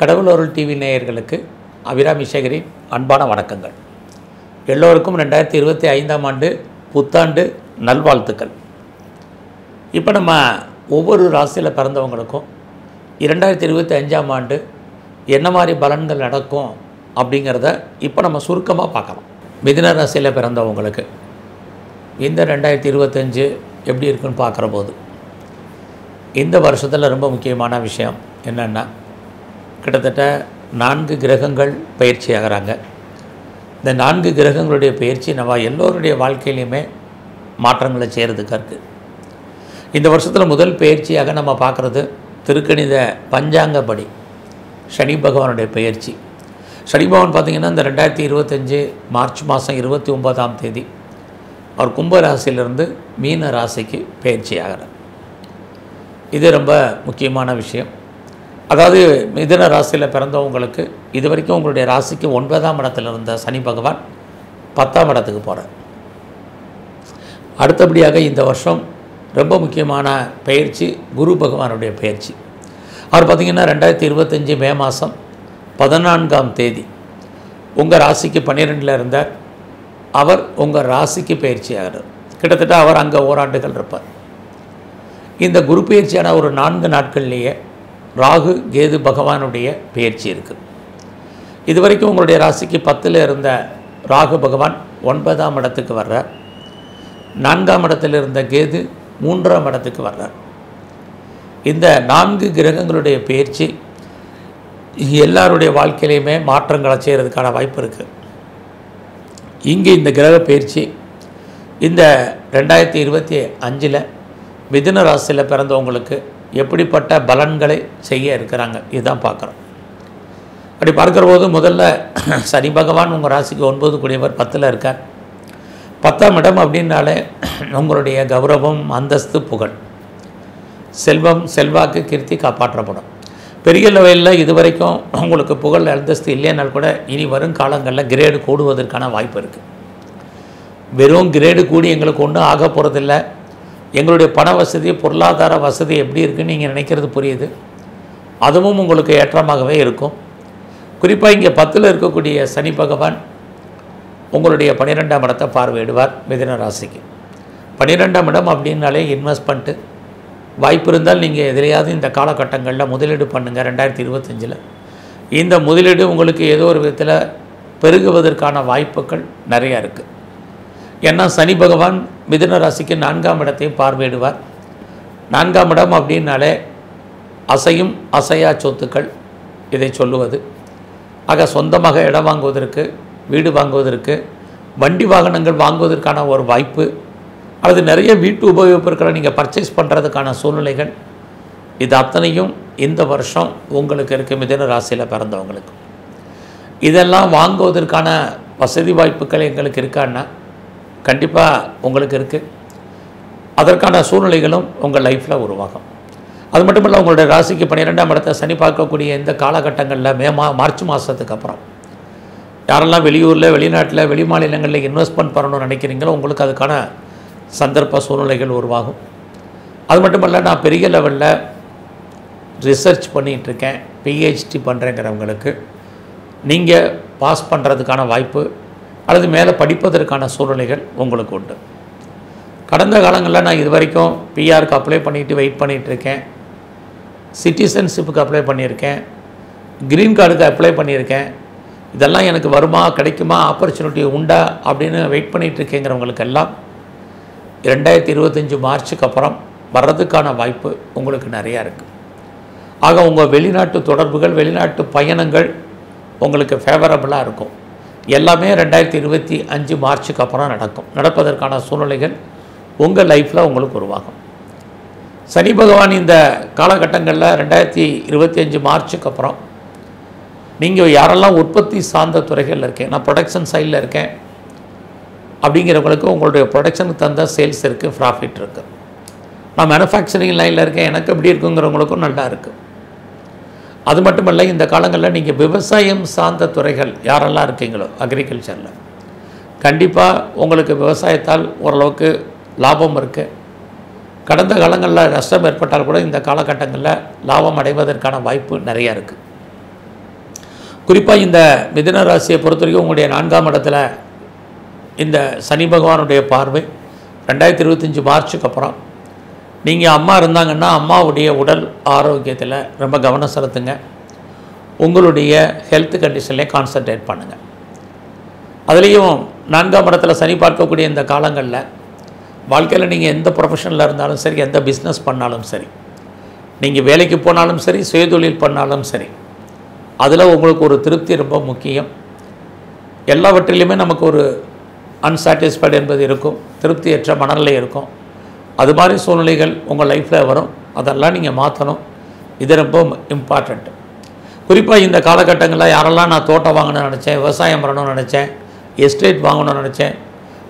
கடவுள் அருள் டிவி நேயர்களுக்கு அபிராமி சேகரின் அன்பான வணக்கங்கள். எல்லோருக்கும் 2025 ஆண்டு புத்தாண்டு நல்வாழ்த்துக்கள். இப்போ நம்ம ஒவ்வொரு ராசியில் பிறந்தவங்களுக்கும் 2025 ஆண்டு என்ன மாதிரி பலன்கள் நடக்கும் அப்படிங்கிறத இப்போ நம்ம சுருக்கமாக பார்க்கலாம். மிதுன ராசியில் பிறந்தவங்களுக்கு இந்த 2025 எப்படி இருக்குன்னு பார்க்குற போது இந்த வருஷத்தில் ரொம்ப முக்கியமான விஷயம் என்னென்னா, கிட்டத்தட்ட 4 கிரகங்கள் பயிற்சி ஆகிறாங்க. இந்த 4 கிரகங்களுடைய பயிற்சி நம்ம எல்லோருடைய வாழ்க்கையிலையுமே மாற்றங்களை செய்கிறதுக்காக இருக்குது. இந்த வருஷத்தில் முதல் பயிற்சியாக நம்ம பார்க்குறது திருக்கணித பஞ்சாங்கப்படி சனி பகவானுடைய பயிற்சி. சனி பகவான் பார்த்திங்கன்னா இந்த 2025 மார்ச் மாதம் 29ஆம் தேதி அவர் கும்ப ராசியிலிருந்து மீன ராசிக்கு பயிற்சி ஆகிறார். இது ரொம்ப முக்கியமான விஷயம். அதாவது மிதுன ராசியில் பிறந்தவங்களுக்கு இது வரைக்கும் உங்களுடைய ராசிக்கு 9ஆம் இடத்துல இருந்த சனி பகவான் 10ஆம் இடத்துக்கு போகிறார். அடுத்தபடியாக இந்த வருஷம் ரொம்ப முக்கியமான பயிற்சி குரு பகவானுடைய பயிற்சி. அவர் பார்த்திங்கன்னா 2025 மே மாதம் 14ஆம் தேதி உங்கள் ராசிக்கு 12ல் இருந்தார். அவர் உங்கள் ராசிக்கு பயிற்சி ஆகிறார். கிட்டத்தட்ட அவர் அங்கே ஓராண்டுகள் இருப்பார். இந்த குரு பயிற்சியான ஒரு 4 நாட்கள்லேயே ராகு கேது பகவானுடைய பயிற்சி இருக்குது. இதுவரைக்கும் உங்களுடைய ராசிக்கு 10ல் இருந்த ராகு பகவான் 9ஆம் இடத்துக்கு வர்றார். 4ஆம் இடத்துல இருந்த கேது 3ஆம் இடத்துக்கு வர்றார். இந்த 4 கிரகங்களுடைய பயிற்சி எல்லாருடைய வாழ்க்கையிலையுமே மாற்றங்களை செய்கிறதுக்கான வாய்ப்பு இருக்குது. இங்கே இந்த கிரக பயிற்சி இந்த 2025 மிதுன ராசியில் பிறந்தவங்களுக்கு எப்படிப்பட்ட பலன்களை செய்ய இருக்கிறாங்க இதுதான் பார்க்குறோம். அப்படி பார்க்குற போது முதல்ல சனி பகவான் உங்கள் ராசிக்கு 9 கூடியவர் 10ல் இருக்கார். 10ஆம் இடம் அப்படின்னாலே உங்களுடைய கௌரவம், அந்தஸ்து, புகழ், செல்வம், செல்வாக்கு, கீர்த்தி காப்பாற்றப்படும். பெரிய லெவலில் இதுவரைக்கும் உங்களுக்கு புகழ் அந்தஸ்து இல்லைனால் கூட இனி வரும் காலங்களில் கிரேடு கூடுவதற்கான வாய்ப்பு இருக்குது. வெறும் கிரேடு கூடி எங்களுக்கு ஒன்றும் ஆக போகிறதில்லை, எங்களுடைய பண வசதி, பொருளாதார வசதி எப்படி இருக்குன்னு நீங்கள் நினைக்கிறது புரியுது. அதுவும் உங்களுக்கு ஏற்றமாகவே இருக்கும். குறிப்பாக இங்கே 10ல் இருக்கக்கூடிய சனி பகவான் உங்களுடைய 12ஆம் இடத்தை பார்வையிடுவார். மிதுன ராசிக்கு 12ஆம் இடம் அப்படின்னாலே இன்வெஸ்ட்மெண்ட்டு. வாய்ப்பு இருந்தால் நீங்கள் எதிலையாவது இந்த காலகட்டங்களில் முதலீடு பண்ணுங்கள். 2025 இந்த முதலீடு உங்களுக்கு ஏதோ ஒரு விதத்தில் பெருகுவதற்கான வாய்ப்புகள் நிறையா இருக்குது. ஏன்னா சனி பகவான் மிதுன ராசிக்கு 4ஆம் இடத்தையும் பார்வையிடுவார். 4ஆம் இடம் அப்படின்னாலே அசையும் அசையா சொத்துக்கள் இதை சொல்லுவது. ஆக சொந்தமாக இடம் வாங்குவதற்கு, வீடு வாங்குவதற்கு, வண்டி வாகனங்கள் வாங்குவதற்கான ஒரு வாய்ப்பு, அல்லது நிறைய வீட்டு உபயோகப் பொருட்களை நீங்கள் பர்ச்சேஸ் பண்ணுறதுக்கான சூழ்நிலைகள், இது அத்தனையும் இந்த வருஷம் உங்களுக்கு இருக்குது. மிதுன ராசியில் பிறந்தவங்களுக்கு இதெல்லாம் வாங்குவதற்கான வசதி வாய்ப்புகள் எங்களுக்கு இருக்கான்னா கண்டிப்பாக உங்களுக்கு இருக்குது. அதற்கான சூழ்நிலைகளும் உங்கள் லைஃப்பில் உருவாகும். அது மட்டும் இல்லை, உங்களுடைய ராசிக்கு 12ஆம் இடத்தை சனி பார்க்கக்கூடிய இந்த காலகட்டங்களில் மார்ச் மாதத்துக்கு அப்புறம் யாரெல்லாம் வெளியூரில், வெளிநாட்டில், வெளி மாநிலங்களில் இன்வெஸ்ட்மெண்ட் பண்ணணும்னு நினைக்கிறீங்களோ உங்களுக்கு அதுக்கான சந்தர்ப்ப சூழ்நிலைகள் உருவாகும். அது மட்டும் இல்லை, நான் பெரிய லெவலில் ரிசர்ச் பண்ணிகிட்ருக்கேன், பிஹெச்டி பண்ணுறேங்கிறவங்களுக்கு நீங்கள் பாஸ் பண்ணுறதுக்கான வாய்ப்பு, அல்லது மேலே படிப்பதற்கான சூழ்நிலைகள் உங்களுக்கு உண்டு. கடந்த காலங்களில் நான் இது வரைக்கும் பிஆருக்கு அப்ளை பண்ணிவிட்டு வெயிட் பண்ணிகிட்ருக்கேன், சிட்டிசன்ஷிப்புக்கு அப்ளை பண்ணியிருக்கேன், க்ரீன் கார்டுக்கு அப்ளை பண்ணியிருக்கேன், இதெல்லாம் எனக்கு வருமா, கிடைக்குமா, ஆப்பர்ச்சுனிட்டி உண்டா அப்படின்னு வெயிட் பண்ணிகிட்ருக்கேங்கிறவங்களுக்கெல்லாம் 2025 மார்ச்சுக்கு அப்புறம் வர்றதுக்கான வாய்ப்பு உங்களுக்கு நிறையா இருக்குது. ஆக உங்கள் வெளிநாட்டு தொடர்புகள், வெளிநாட்டு பயணங்கள் உங்களுக்கு ஃபேவரபுளாக இருக்கும். எல்லாமே 2025 மார்ச்சுக்கு அப்புறம் நடப்பதற்கான சூழ்நிலைகள் உங்கள் லைஃப்பில் உங்களுக்கு உருவாகும். சனி பகவான் இந்த காலகட்டங்களில் 2025 மார்ச்சுக்கு அப்புறம் நீங்கள் யாரெல்லாம் உற்பத்தி சார்ந்த துறைகளில் இருக்கேன், நான் ப்ரொடக்ஷன் சைடில் இருக்கேன் அப்படிங்கிறவங்களுக்கு உங்களுடைய ப்ரொடக்ஷனுக்கு தந்த சேல்ஸ் இருக்குது, ப்ராஃபிட் இருக்குது. நான் மேனுஃபேக்சரிங் லைனில் இருக்கேன், எனக்கு எப்படி இருக்குங்கிறவங்களுக்கும் நல்லா இருக்குது. அது மட்டுமல்ல, இந்த காலங்களில் நீங்கள் விவசாயம் சார்ந்த துறைகள் யாரெல்லாம் இருக்கீங்களோ அக்ரிகல்ச்சரில் கண்டிப்பாக உங்களுக்கு விவசாயத்தால் ஓரளவுக்கு லாபம் இருக்குது. கடந்த காலங்களில் நஷ்டம் ஏற்பட்டால் கூட இந்த காலகட்டங்களில் லாபம் அடைவதற்கான வாய்ப்பு நிறையா இருக்குது. குறிப்பாக இந்த மிதுன ராசியை பொறுத்த வரைக்கும் உங்களுடைய 4ஆம் இடத்துல இந்த சனி பகவானுடைய பார்வை 2025 மார்ச்சுக்கு அப்புறம் நீங்கள் அம்மா இருந்தாங்கன்னா அம்மாவுடைய உடல் ஆரோக்கியத்தில் ரொம்ப கவனம் செலுத்துங்க. உங்களுடைய ஹெல்த் கண்டிஷன்லேயே கான்சன்ட்ரேட் பண்ணுங்கள். அதுலேயும் 4ஆம் இடத்துல சனி பார்க்கக்கூடிய இந்த காலங்களில் வாழ்க்கையில் நீங்கள் எந்த ப்ரொஃபஷனில் இருந்தாலும் சரி, எந்த பிஸ்னஸ் பண்ணாலும் சரி, நீங்கள் வேலைக்கு போனாலும் சரி, சுயதொழில் பண்ணாலும் சரி, அதில் உங்களுக்கு ஒரு திருப்தி ரொம்ப முக்கியம். எல்லாவற்றிலையுமே நமக்கு ஒரு அன்சாட்டிஸ்ஃபைடு என்பது இருக்கும், திருப்தியற்ற மனநிலை இருக்கும். அது மாதிரி சூழ்நிலைகள் உங்கள் லைஃப்பில் வரும். அதெல்லாம் நீங்கள் மாற்றணும். இது ரொம்ப இம்பார்ட்டண்ட்டு. குறிப்பாக இந்த காலகட்டங்களில் யாரெல்லாம் நான் தோட்டம் வாங்கணும்னு நினச்சேன், விவசாயம் பண்ணணும்னு நினச்சேன், எஸ்டேட் வாங்கணும்னு நினச்சேன்,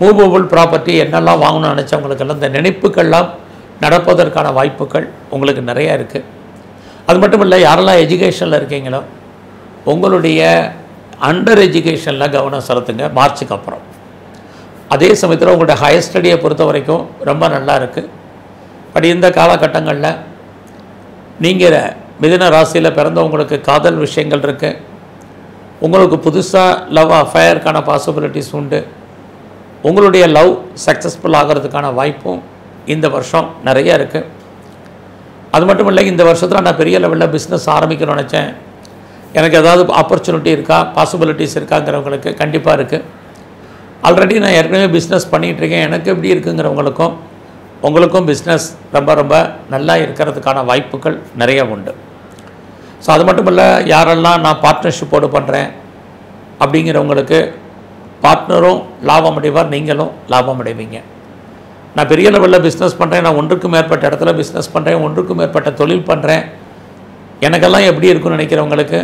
மூவபிள் ப்ராப்பர்ட்டி என்னெல்லாம் வாங்கணும்னு நினச்சவங்களுக்கெல்லாம் இந்த நினைப்புகள்லாம் நடப்பதற்கான வாய்ப்புகள் உங்களுக்கு நிறையா இருக்குது. அது மட்டும் இல்லை, யாரெல்லாம் எஜுகேஷனில் இருக்கீங்களோ உங்களுடைய அண்டர் எஜுகேஷனில் கவனம் செலுத்துங்க மார்ச்சுக்கு அப்புறம். அதே சமயத்தில் உங்களுடைய ஹையர் ஸ்டடியை பொறுத்த வரைக்கும் ரொம்ப நல்லா இருக்குது. பட் இந்த காலகட்டங்களில் நீங்கள் மிதுன ராசியில் பிறந்தவங்களுக்கு காதல் விஷயங்கள் இருக்குது. உங்களுக்கு புதுசாக லவ் அஃபயருக்கான பாசிபிலிட்டிஸ் உண்டு. உங்களுடைய லவ் சக்ஸஸ்ஃபுல் ஆகிறதுக்கான வாய்ப்பும் இந்த வருஷம் நிறையா இருக்குது. அது மட்டும் இல்லை, இந்த வருஷத்தில் நான் பெரிய லெவலில் பிஸ்னஸ் ஆரம்பிக்கணும்னு நினச்சேன், எனக்கு ஏதாவது ஆப்பர்ச்சுனிட்டி இருக்கா, பாசிபிலிட்டிஸ் இருக்காங்கிறவங்களுக்கு கண்டிப்பாக இருக்குது. ஆல்ரெடி நான் ஏற்கனவே பிஸ்னஸ் பண்ணிகிட்ருக்கேன், எனக்கு எப்படி இருக்குங்கிறவங்களுக்கும் உங்களுக்கும் பிஸ்னஸ் ரொம்ப ரொம்ப நல்லா இருக்கிறதுக்கான வாய்ப்புகள் நிறைய உண்டு. ஸோ அது மட்டும் இல்லை, யாரெல்லாம் நான் பார்ட்னர்ஷிப்போடு பண்ணுறேன் அப்படிங்கிறவங்களுக்கு பார்ட்னரும் லாபம் அடைவார், நீங்களும் லாபம் அடைவீங்க. நான் பெரிய லெவலில் பிஸ்னஸ் பண்ணுறேன், நான் ஒன்றுக்கும் மேற்பட்ட இடத்துல பிஸ்னஸ் பண்ணுறேன், ஒன்றுக்கும் மேற்பட்ட தொழில் பண்ணுறேன், எனக்கெல்லாம் எப்படி இருக்குன்னு நினைக்கிறவங்களுக்கு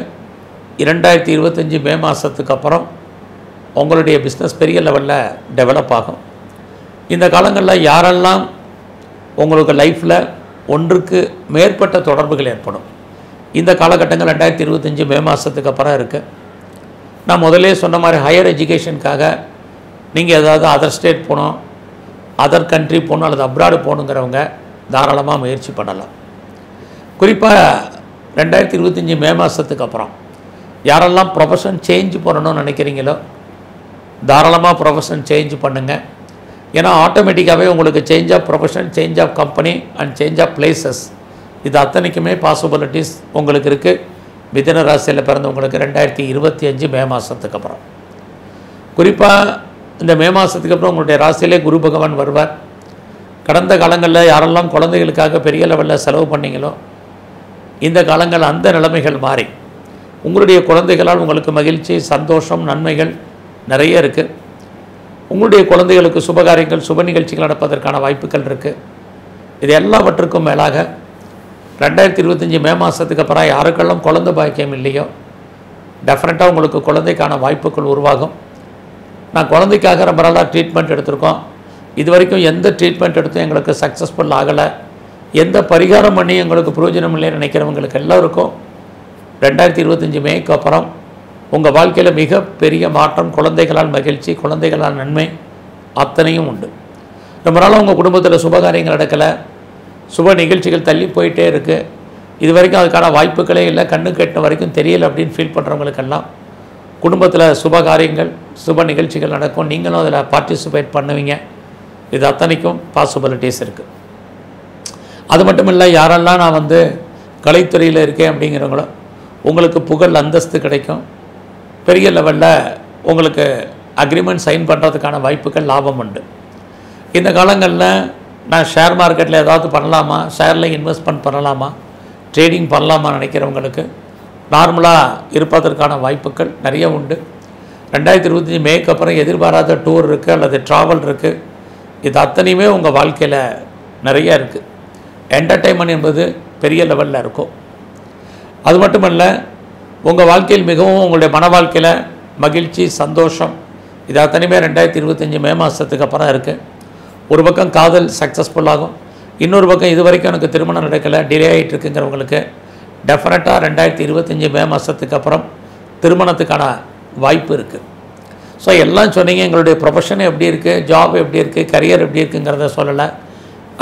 2025 மே மாதத்துக்கு அப்புறம் உங்களுடைய பிஸ்னஸ் பெரிய லெவலில் டெவலப் ஆகும். இந்த காலங்களில் யாரெல்லாம் உங்களுக்கு லைஃப்பில் ஒன்றுக்கு மேற்பட்ட தொடர்புகள் ஏற்படும், இந்த காலகட்டங்கள் 2025 மே மாதத்துக்கு அப்புறம் இருக்குது. நான் முதலே சொன்ன மாதிரி ஹையர் எஜுகேஷனுக்காக நீங்கள் ஏதாவது அதர் ஸ்டேட் போகணும், அதர் கண்ட்ரி போகணும், அல்லது அப்ராடு போகணுங்கிறவங்க தாராளமாக முயற்சி பண்ணலாம். குறிப்பாக 2025 மே மாதத்துக்கு அப்புறம் யாரெல்லாம் ப்ரொஃபஷன் சேஞ்ச் பண்ணணும்னு நினைக்கிறீங்களோ தாராளமாக ப்ரொஃபஷன் சேஞ்ச் பண்ணுங்கள். ஏன்னா ஆட்டோமேட்டிக்காகவே உங்களுக்கு change of profession, change of company and change of places, இது அத்தனைக்குமே பாசிபிலிட்டிஸ் உங்களுக்கு இருக்குது. மிதுன ராசியில் பிறந்தவங்களுக்கு 2025 மே மாதத்துக்கு அப்புறம் குறிப்பாக இந்த மே மாதத்துக்கு அப்புறம் உங்களுடைய ராசியிலே குரு பகவான் வருவார். கடந்த காலங்களில் யாரெல்லாம் குழந்தைகளுக்காக பெரிய லெவலில் செலவு பண்ணிங்களோ இந்த காலங்கள் அந்த நிலைமைகள் மாறி உங்களுடைய குழந்தைகளால் உங்களுக்கு மகிழ்ச்சி, சந்தோஷம், நன்மைகள் நிறைய இருக்குது. உங்களுடைய குழந்தைகளுக்கு சுபகாரியங்கள், சுப நிகழ்ச்சிகள் நடப்பதற்கான வாய்ப்புகள் இருக்குது. இது எல்லாவற்றுக்கும் மேலாக 2025 மே மாதத்துக்கு அப்புறம் யாருக்கெல்லாம் குழந்தை பாக்கியம் இல்லையோ டெஃபினட்டாக உங்களுக்கு குழந்தைக்கான வாய்ப்புகள் உருவாகும். நான் குழந்தைக்காக ரொம்ப நாளாக ட்ரீட்மெண்ட் எடுத்திருக்கோம், இது வரைக்கும் எந்த ட்ரீட்மெண்ட் எடுத்தும் எங்களுக்கு சக்ஸஸ்ஃபுல் ஆகலை, எந்த பரிகாரம் பண்ணி எங்களுக்கு பிரயோஜனம் இல்லைன்னு நினைக்கிறவங்களுக்கு எல்லோருக்கும் 2025 மேக்கு அப்புறம் உங்கள் வாழ்க்கையில் மிகப்பெரிய மாற்றம், குழந்தைகளால் மகிழ்ச்சி, குழந்தைகளால் நன்மை அத்தனையும் உண்டு. ரொம்ப நாளாக உங்கள் குடும்பத்தில் சுபகாரியங்கள் நடக்கலை, சுப நிகழ்ச்சிகள் தள்ளி போயிட்டே இருக்குது, இது வரைக்கும் அதுக்கான வாய்ப்புகளே இல்லை, கண்ணு கெட்ட வரைக்கும் தெரியலை அப்படின்னு ஃபீல் பண்ணுறவங்களுக்கெல்லாம் குடும்பத்தில் சுபகாரியங்கள், சுப நிகழ்ச்சிகள் நடக்கும், நீங்களும் அதில் பார்ட்டிசிபேட் பண்ணுவீங்க. இது அத்தனைக்கும் பாசிபிலிட்டிஸ் இருக்குது. அது மட்டும் இல்லை, யாரெல்லாம் நான் கலைத்துறையில் இருக்கேன் அப்படிங்கிறவங்களும் உங்களுக்கு புகழ் அந்தஸ்து கிடைக்கும், பெரிய லெவலில் உங்களுக்கு அக்ரிமெண்ட் சைன் பண்ணுறதுக்கான வாய்ப்புகள் லாபம் உண்டு. இந்த காலங்களில் நான் ஷேர் மார்க்கெட்டில் ஏதாவது பண்ணலாமா, ஷேரில் இன்வெஸ்ட்மெண்ட் பண்ணலாமா, ட்ரேடிங் பண்ணலாமா நினைக்கிறவங்களுக்கு நார்மலாக இருப்பதற்கான வாய்ப்புகள் நிறைய உண்டு. 2025 மேக்கு அப்புறம் எதிர்பாராத டூர் இருக்குது, அல்லது ட்ராவல் இருக்குது, இது அத்தனையுமே உங்கள் வாழ்க்கையில் நிறையா இருக்குது. என்டர்டெயின்மெண்ட் என்பது பெரிய லெவலில் இருக்கும். அது மட்டும் இல்லை, உங்கள் வாழ்க்கையில் மிகவும் உங்களுடைய மன வாழ்க்கையில் மகிழ்ச்சி, சந்தோஷம், இது அத்தனையுமே 2025 மே மாதத்துக்கு அப்புறம் இருக்குது. ஒரு பக்கம் காதல் சக்ஸஸ்ஃபுல்லாகும், இன்னொரு பக்கம் இது வரைக்கும் எனக்கு திருமணம் நடக்கலை, டிலே ஆகிட்டு இருக்குங்கிறவங்களுக்கு டெஃபினட்டாக 2025 மே மாதத்துக்கு அப்புறம் திருமணத்துக்கான வாய்ப்பு இருக்குது. ஸோ எல்லாம் சொன்னீங்க, எங்களுடைய ப்ரொஃபஷன் எப்படி இருக்குது, ஜாப் எப்படி இருக்குது, கரியர் எப்படி இருக்குங்கிறத சொல்லலை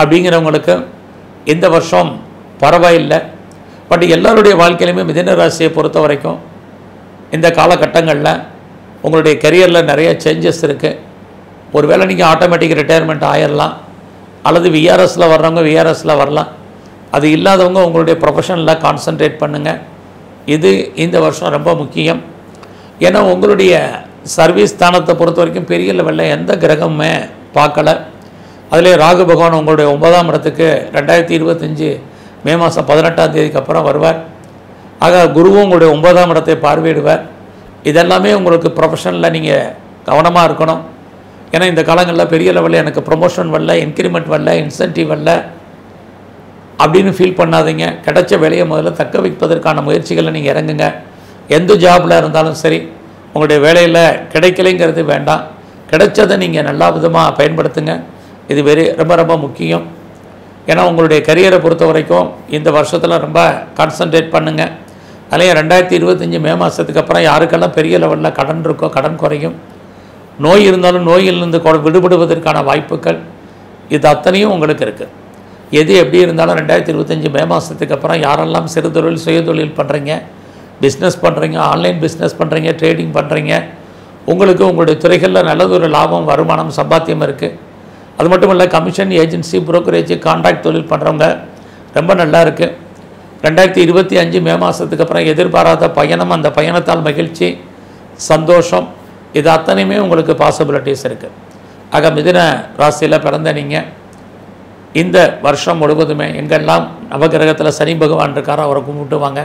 அப்படிங்கிறவங்களுக்கு இந்த வருஷம் பரவாயில்லை. பட் எல்லோருடைய வாழ்க்கையிலுமே மிதுன ராசியை பொறுத்த வரைக்கும் இந்த காலகட்டங்களில் உங்களுடைய கெரியரில் நிறைய சேஞ்சஸ் இருக்குது. ஒருவேளை நீங்கள் ஆட்டோமேட்டிக் ரிட்டையர்மெண்ட் ஆயிடலாம், அல்லது விஆர்எஸில் வர்றவங்க விஆர்எஸில் வரலாம். அது இல்லாதவங்க உங்களுடைய ப்ரொஃபஷனில் கான்சன்ட்ரேட் பண்ணுங்கள். இது இந்த வருஷம் ரொம்ப முக்கியம். ஏன்னா உங்களுடைய சர்வீஸ் ஸ்தானத்தை பொறுத்த வரைக்கும் பெரிய லெவலில் எந்த கிரகமுமே பார்க்கலை. அதிலே ராகு பகவான் உங்களுடைய 9ஆம் இடத்துக்கு 2025 மே மாதம் 18ஆம் தேதிக்கு அப்புறம் வருவார். ஆக குருவும் உங்களுடைய 9ஆம் இடத்தை பார்வையிடுவார். இதெல்லாமே உங்களுக்கு ப்ரொஃபஷனில் நீங்கள் கவனமாக இருக்கணும். ஏன்னா இந்த காலங்களில் பெரிய லெவலில் எனக்கு ப்ரொமோஷன் வரல, இன்க்ரிமெண்ட் வரல, இன்சென்டிவ் வரல அப்படின்னு ஃபீல் பண்ணாதீங்க. கிடைச்ச வேலையை முதல்ல தக்க வைப்பதற்கான முயற்சிகளை நீங்கள் இறங்குங்க. எந்த ஜாபில் இருந்தாலும் சரி, உங்களுடைய வேலையில் கிடைக்கலைங்கிறது வேண்டாம், கிடைச்சதை நீங்கள் நல்லா விதமாக பயன்படுத்துங்க. இது ரொம்ப ரொம்ப முக்கியம். ஏன்னா உங்களுடைய கரியரை பொறுத்த வரைக்கும் இந்த வருஷத்தில் ரொம்ப கான்சன்ட்ரேட் பண்ணுங்கள். அதுலேயும் 2025 மே மாதத்துக்கு அப்புறம் யாருக்கெல்லாம் பெரிய லெவலில் கடன் இருக்கோ கடன் குறையும். நோய் இருந்தாலும் நோயிலிருந்து விடுபடுவதற்கான வாய்ப்புகள் இது அத்தனையும் உங்களுக்கு இருக்குது. எது எப்படி இருந்தாலும் 2025 மே மாதத்துக்கு அப்புறம் யாரெல்லாம் சிறுதொழில் சுயதொழில் பண்ணுறீங்க, பிஸ்னஸ் பண்ணுறீங்க, ஆன்லைன் பிஸ்னஸ் பண்ணுறீங்க, ட்ரேடிங் பண்ணுறீங்க, உங்களுக்கு உங்களுடைய துறைகளில் நல்லதொரு லாபம் வருமானம் சம்பாத்தியம் இருக்குது. அது மட்டும் இல்லை, கமிஷன் ஏஜென்சி புரோக்கரேஜ் கான்ட்ராக்ட் தொழில் பண்ணுறவங்க ரொம்ப நல்லா இருக்குது. 2025 மே மாதத்துக்கு அப்புறம் எதிர்பாராத பயணம், அந்த பயணத்தால் மகிழ்ச்சி சந்தோஷம் இது அத்தனையுமே உங்களுக்கு பாசிபிலிட்டிஸ் இருக்குது. ஆக மிதுன ராசியில் பிறந்த நீங்கள் இந்த வருஷம் முழுவதுமே எங்கெல்லாம் நவகிரகத்தில் சனி பகவான் இருக்காரோ அவரை கும்பிட்டுவாங்க.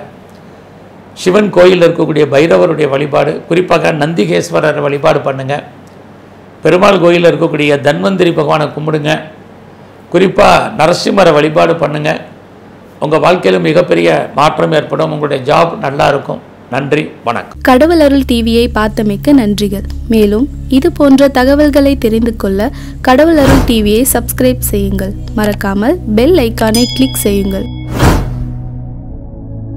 சிவன் கோயிலில் இருக்கக்கூடிய பைரவருடைய வழிபாடு, குறிப்பாக நந்திகேஸ்வரர் வழிபாடு பண்ணுங்கள். பெருமாள் கோயிலில் இருக்கக்கூடிய தன்வந்திரி பகவானை கும்பிடுங்க. குறிப்பாக நரசிம்மரை வழிபாடு பண்ணுங்கள். உங்கள் வாழ்க்கையிலும் மிகப்பெரிய மாற்றம் ஏற்படும். உங்களுடைய ஜாப் நல்லா இருக்கும். நன்றி, வணக்கம். கடவுள் அருள் டிவியை பார்த்தமைக்கு நன்றிகள். மேலும் இது போன்ற தகவல்களை தெரிந்து கொள்ள கடவுள் அருள் டிவியை சப்ஸ்கிரைப் செய்யுங்கள். மறக்காமல் பெல் ஐக்கானை கிளிக் செய்யுங்கள்.